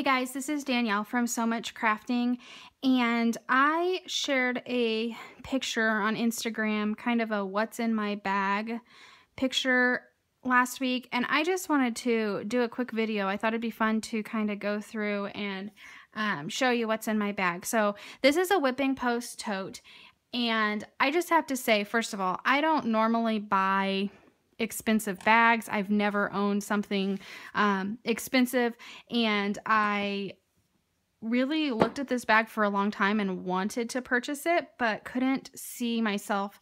Hey guys, this is Danielle from So Much Crafting, and I shared a picture on Instagram, kind of a what's in my bag picture last week, and I just wanted to do a quick video. I thought it'd be fun to kind of go through and show you what's in my bag. So this is a Whipping Post Tote, and I just have to say, first of all, I don't normally buy expensive bags. I've never owned something expensive, and I really looked at this bag for a long time and wanted to purchase it, but couldn't see myself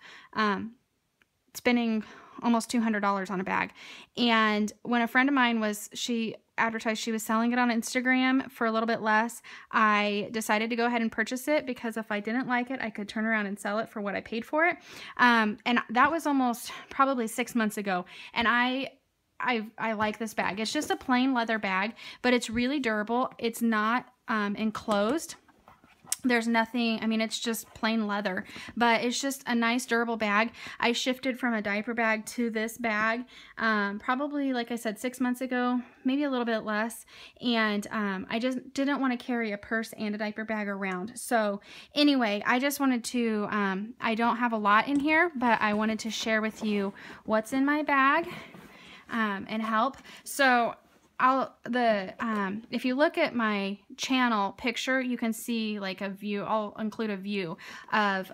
spending almost $200 on a bag. And when a friend of mine she advertised she was selling it on Instagram for a little bit less, I decided to go ahead and purchase it, because if I didn't like it, I could turn around and sell it for what I paid for it. And that was almost probably 6 months ago. And I like this bag. It's just a plain leather bag, but it's really durable. It's not enclosed. There's nothing, I mean, it's just plain leather, but it's just a nice durable bag. I shifted from a diaper bag to this bag probably, like I said, 6 months ago, maybe a little bit less. And I just didn't want to carry a purse and a diaper bag around. So anyway, I just wanted to, I don't have a lot in here, but I wanted to share with you what's in my bag and help. So if you look at my channel picture, you can see like a view. I'll include a view of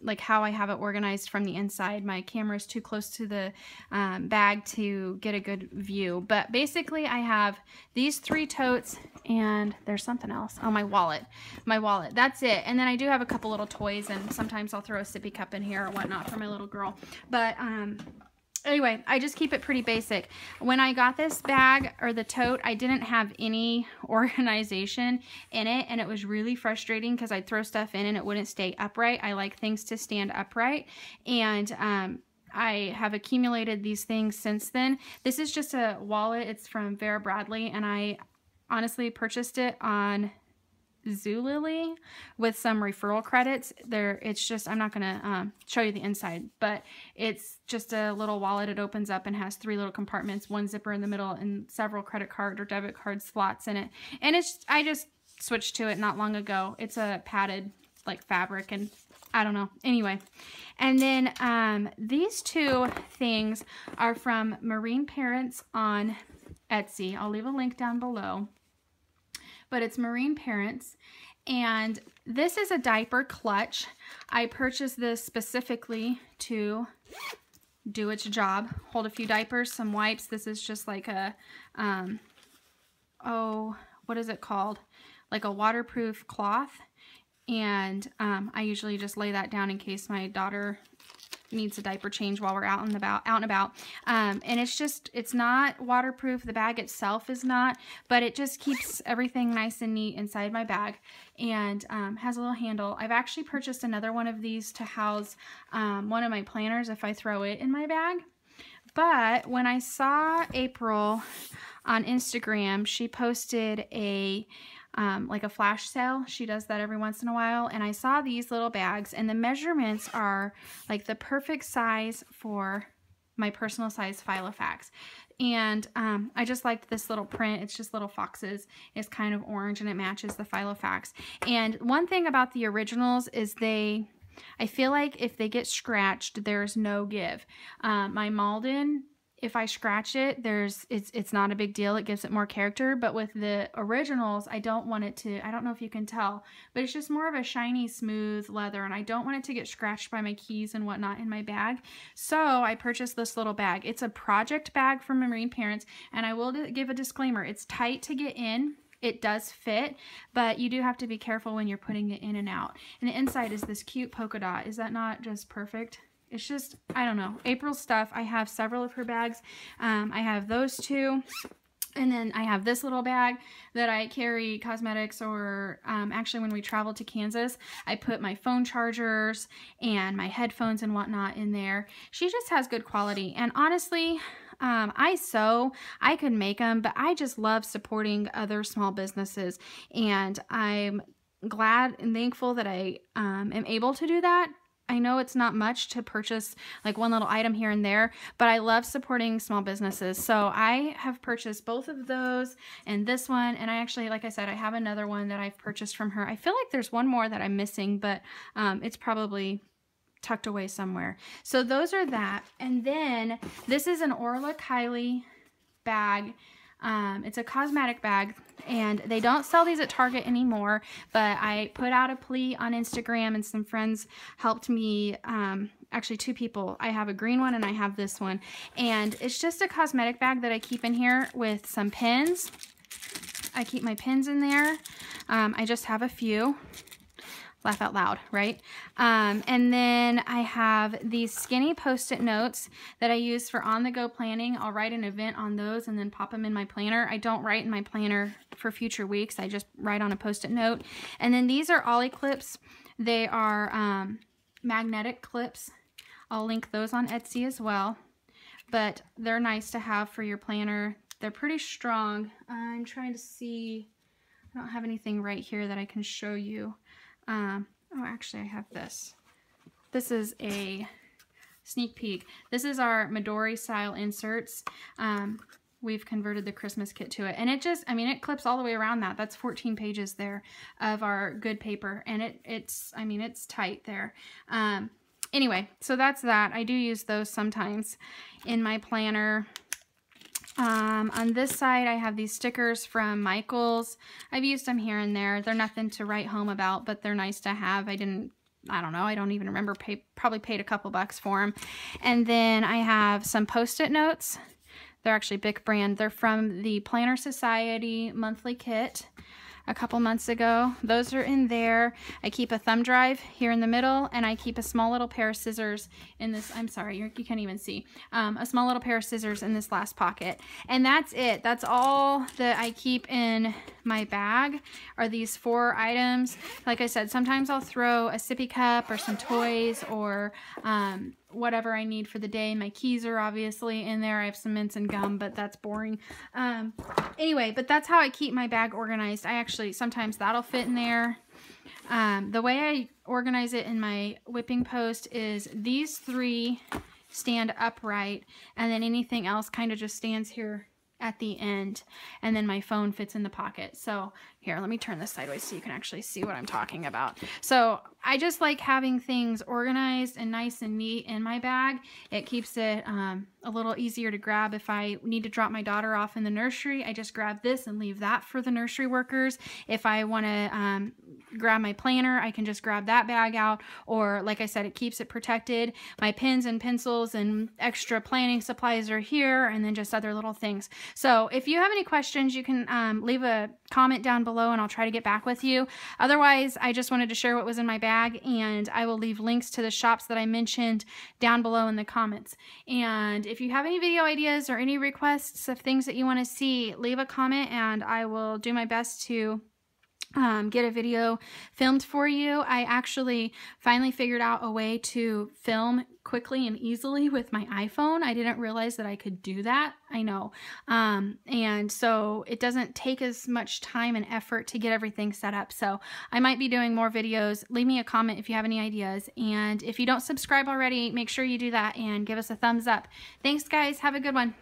like how I have it organized from the inside. My camera's too close to the bag to get a good view, but basically I have these three totes, and there's something else. Oh, my wallet, that's it. And then I do have a couple little toys, and sometimes I'll throw a sippy cup in here or whatnot for my little girl, but anyway, I just keep it pretty basic. When I got this bag or the tote, I didn't have any organization in it, and it was really frustrating because I'd throw stuff in and it wouldn't stay upright. I like things to stand upright, and I have accumulated these things since then. This is just a wallet. It's from Vera Bradley, and I honestly purchased it on Zulily with some referral credits. It's just, I'm not gonna show you the inside, but it's just a little wallet. It opens up and has three little compartments, one zipper in the middle, and several credit card or debit card slots in it. And I just switched to it not long ago. It's a padded like fabric, and I don't know. Anyway, and then these two things are from Marine Parents on Etsy. I'll leave a link down below. But it's Marine Parents, and this is a diaper clutch. I purchased this specifically to do its job, hold a few diapers, some wipes. This is just like a, what is it called? Like a waterproof cloth, and I usually just lay that down in case my daughter needs a diaper change while we're out and about. And it's not waterproof. The bag itself is not, but it just keeps everything nice and neat inside my bag, and has a little handle. I've actually purchased another one of these to house one of my planners if I throw it in my bag. But when I saw April on Instagram, she posted a like a flash sale. She does that every once in a while, and I saw these little bags, and the measurements are like the perfect size for my personal size Filofax. And I just liked this little print. It's just little foxes. It's kind of orange, and it matches the Filofax. And one thing about the originals is I feel like if they get scratched, there's no give. My Malden, if I scratch it, it's not a big deal. It gives it more character. But with the originals, I don't want it to, I don't know if you can tell, but it's just more of a shiny, smooth leather, and I don't want it to get scratched by my keys and whatnot in my bag. So I purchased this little bag. It's a project bag from Marine Parents, and I will give a disclaimer. It's tight to get in. It does fit, but you do have to be careful when you're putting it in and out. And the inside is this cute polka dot. Is that not just perfect? It's just, I don't know, April's stuff. I have several of her bags. I have those two, and then I have this little bag that I carry cosmetics, or actually when we traveled to Kansas, I put my phone chargers and my headphones and whatnot in there. She just has good quality, and honestly, I could make them, but I just love supporting other small businesses, and I'm glad and thankful that I am able to do that. I know it's not much to purchase like one little item here and there, but I love supporting small businesses. So I have purchased both of those and this one. And I actually, like I said, I have another one that I've purchased from her. I feel like there's one more that I'm missing, but it's probably tucked away somewhere. So those are that. And then this is an Orla Kiely bag. It's a cosmetic bag, and they don't sell these at Target anymore, but I put out a plea on Instagram and some friends helped me, actually two people. I have a green one and I have this one, and it's just a cosmetic bag that I keep in here with some pins. I keep my pins in there. I just have a few. Laugh out loud, right? And then I have these skinny post-it notes that I use for on-the-go planning. I'll write an event on those and then pop them in my planner. I don't write in my planner for future weeks. I just write on a post-it note. And then these are Ollie clips. They are magnetic clips. I'll link those on Etsy as well. But they're nice to have for your planner. They're pretty strong. I'm trying to see. I don't have anything right here that I can show you. Oh, actually I have this. This is a sneak peek. This is our Midori style inserts. We've converted the Christmas kit to it, and it just, I mean, it clips all the way around that. That's 14 pages there of our good paper, and it's, I mean, it's tight there. Anyway, so that's that. I do use those sometimes in my planner. On this side, I have these stickers from Michaels. I've used them here and there. They're nothing to write home about, but they're nice to have. I don't know. I don't even remember. Probably paid a couple bucks for them. And then I have some Post-it notes. They're actually Bic brand. They're from the Planner Society monthly kit a couple months ago. Those are in there. I keep a thumb drive here in the middle, and I keep a small little pair of scissors in this. I'm sorry, you can't even see. A small little pair of scissors in this last pocket. And that's it. That's all that I keep in my bag are these four items. Like I said, sometimes I'll throw a sippy cup or some toys or whatever I need for the day. My keys are obviously in there. I have some mints and gum, but that's boring. Anyway, but that's how I keep my bag organized. I actually, sometimes that'll fit in there. The way I organize it in my whipping post is these three stand upright, and then anything else kind of just stands here at the end, and then my phone fits in the pocket. So here, let me turn this sideways so you can actually see what I'm talking about. So I just like having things organized and nice and neat in my bag. It keeps it a little easier to grab. If I need to drop my daughter off in the nursery, I just grab this and leave that for the nursery workers. If I want to grab my planner, I can just grab that bag out, or like I said, it keeps it protected. My pens and pencils and extra planning supplies are here, and then just other little things. So if you have any questions, you can leave a comment down below and I'll try to get back with you. Otherwise, I just wanted to share what was in my bag, and I will leave links to the shops that I mentioned down below in the comments. And if you have any video ideas or any requests of things that you want to see, leave a comment and I will do my best to get a video filmed for you. I actually finally figured out a way to film quickly and easily with my iPhone. I didn't realize that I could do that. I know. And so it doesn't take as much time and effort to get everything set up. So I might be doing more videos. Leave me a comment if you have any ideas. And if you don't subscribe already, make sure you do that and give us a thumbs up. Thanks guys. Have a good one.